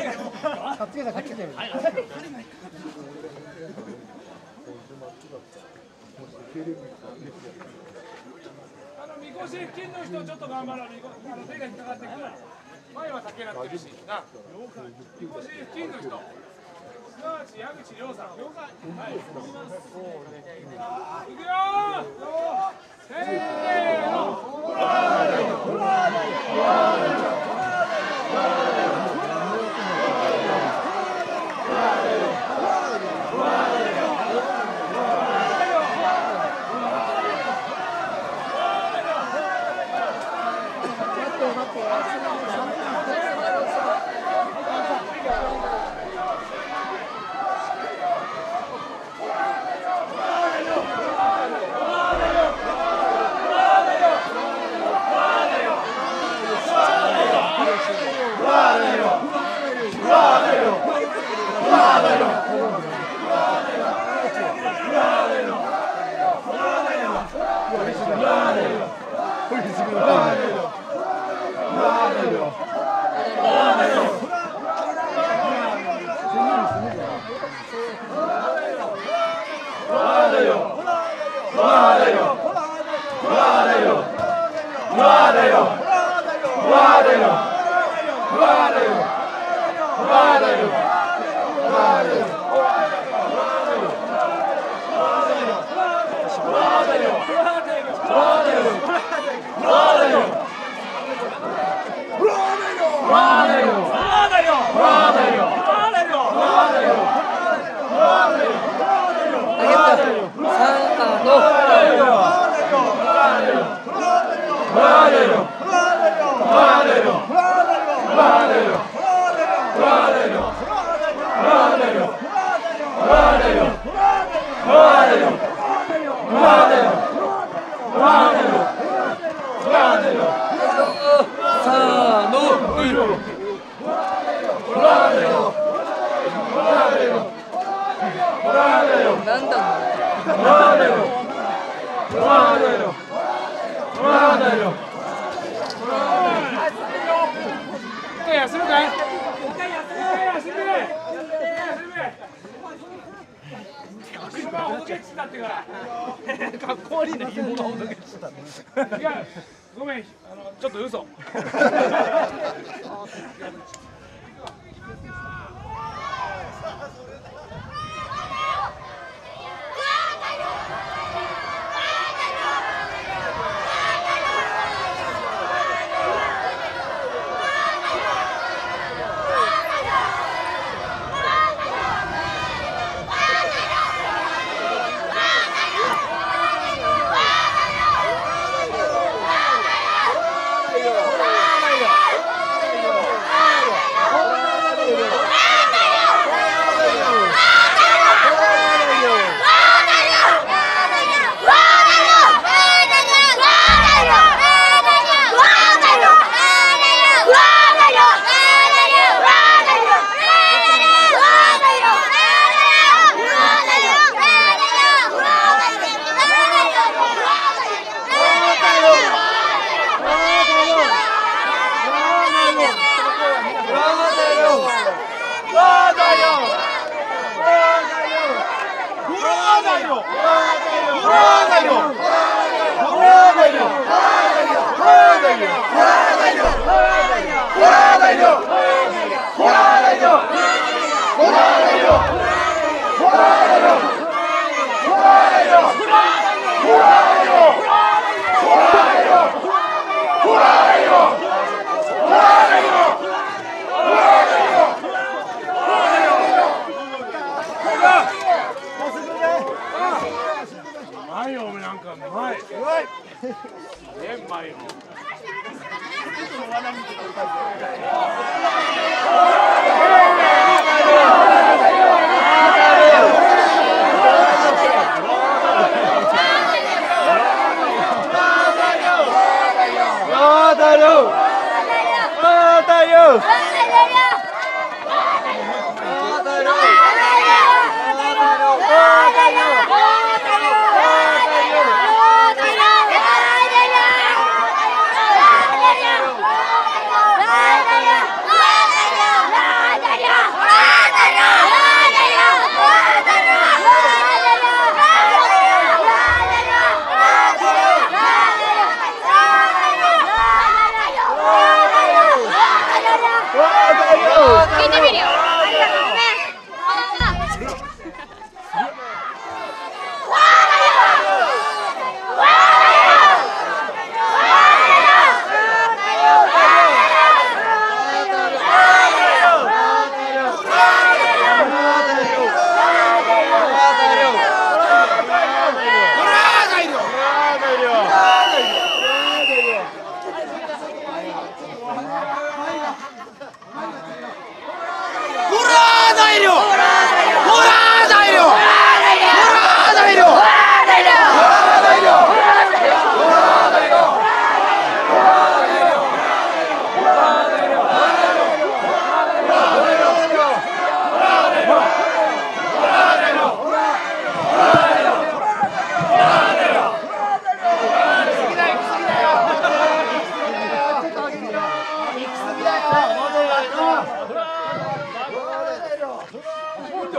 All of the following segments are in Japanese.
みこし付近の人ちょっと頑張ろう。手が引っかかってくる。前は竹なってるしな。みこし付近の人、すなわち矢口亮さん。はい。いくよー。せーの。フラーレン。フラーレン。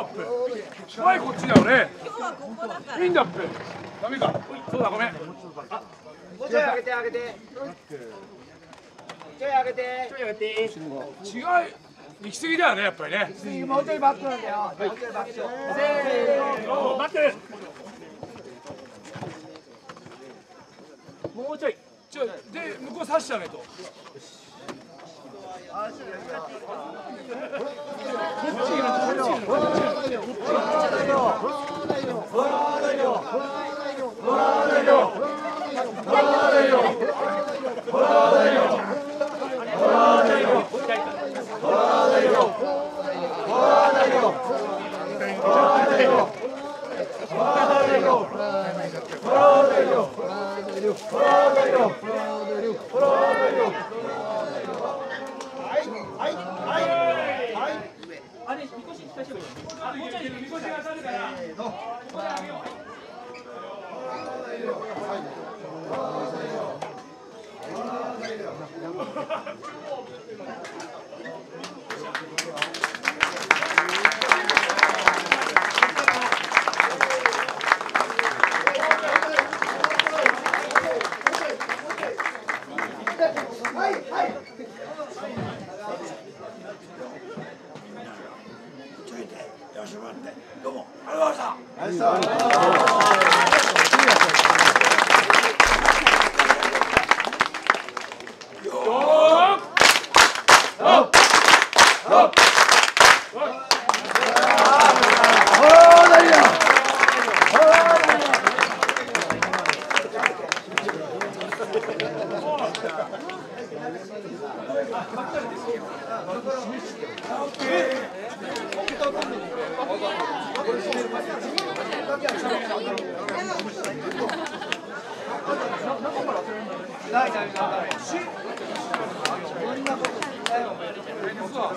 アップ。前こっちだよね。今日はここだから。ウィンドアップ。ダメか。そうだ、ごめん。もうちょい上げて、上げて。ちょい上げて。ちょい上げて。違い行き過ぎだよね、やっぱりね。もうちょいバックなんだよ。もうちょいバック。せーの、バック。もうちょい。ちょいで向こう刺してあげると。ないないな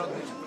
いない。